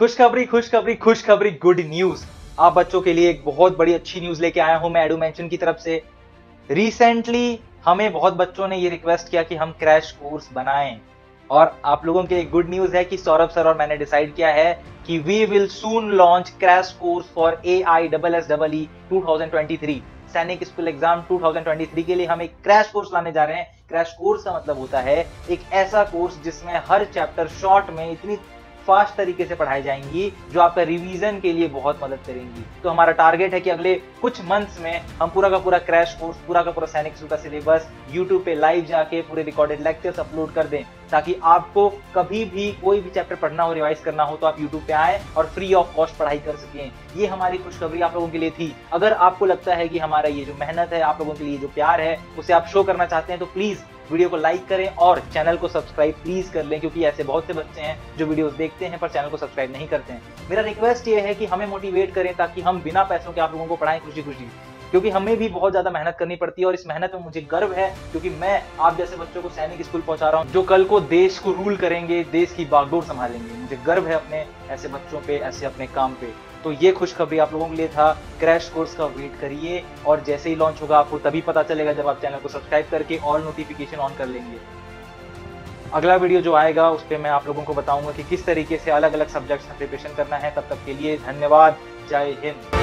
खुशखबरी खुशखबरी खुशखबरी, गुड न्यूज। आप बच्चों के लिए एक बहुत बड़ी अच्छी न्यूज लेके आया हूं मैं एडू मेंशन की तरफ से। रिसेंटली हमें बहुत बच्चों ने ये रिक्वेस्ट किया कि हम क्रैश कोर्स बनाएं, और आप लोगों के लिए गुड न्यूज है कि सौरभ सर और मैंने डिसाइड किया है कि we will soon launch crash course for AISSEE 2023 सैनिक स्कूल एग्जाम 2023 के लिए हम एक क्रैश कोर्स लाने जा रहे हैं। क्रैश कोर्स का मतलब होता है एक ऐसा कोर्स जिसमें हर चैप्टर शॉर्ट में इतनी फास्ट तरीके से पढ़ाई जाएंगी जो आपका रिवीजन के लिए बहुत मदद करेंगी। तो हमारा टारगेट है कि अगले कुछ मंथ्स में हम पूरा का पूरा क्रैश कोर्स, पूरा का पूरा सैनिक स्कूल का सिलेबस YouTube पे लाइव जाके पूरे रिकॉर्डेड लेक्चर्स अपलोड कर दें, ताकि आपको कभी भी कोई भी चैप्टर पढ़ना हो, रिवाइज करना हो तो आप YouTube पे आए और फ्री ऑफ कॉस्ट पढ़ाई कर सकें। ये हमारी खुशखबरी आप लोगों के लिए थी। अगर आपको लगता है कि हमारा ये जो मेहनत है, आप लोगों के लिए जो प्यार है, उसे आप शो करना चाहते हैं तो प्लीज वीडियो को लाइक करें और चैनल को सब्सक्राइब प्लीज कर लें, क्योंकि ऐसे बहुत से बच्चे हैं जो वीडियोस देखते हैं पर चैनल को सब्सक्राइब नहीं करते हैं। मेरा रिक्वेस्ट ये है कि हमें मोटिवेट करें ताकि हम बिना पैसों के आप लोगों को पढ़ाएं खुशी खुशी, क्योंकि हमें भी बहुत ज्यादा मेहनत करनी पड़ती है और इस मेहनत में मुझे गर्व है, क्योंकि मैं आप जैसे बच्चों को सैनिक स्कूल पहुंचा रहा हूं जो कल को देश को रूल करेंगे, देश की बागडोर संभालेंगे। मुझे गर्व है अपने ऐसे बच्चों पे, ऐसे अपने काम पे। तो ये खुशखबरी आप लोगों के लिए था। क्रैश कोर्स का वेट करिए और जैसे ही लॉन्च होगा आपको तभी पता चलेगा जब आप चैनल को सब्सक्राइब करके ऑल नोटिफिकेशन ऑन कर लेंगे। अगला वीडियो जो आएगा उस पर मैं आप लोगों को बताऊंगा कि किस तरीके से अलग अलग सब्जेक्ट्स का प्रिपरेशन करना है। तब तक के लिए धन्यवाद, जय हिंद।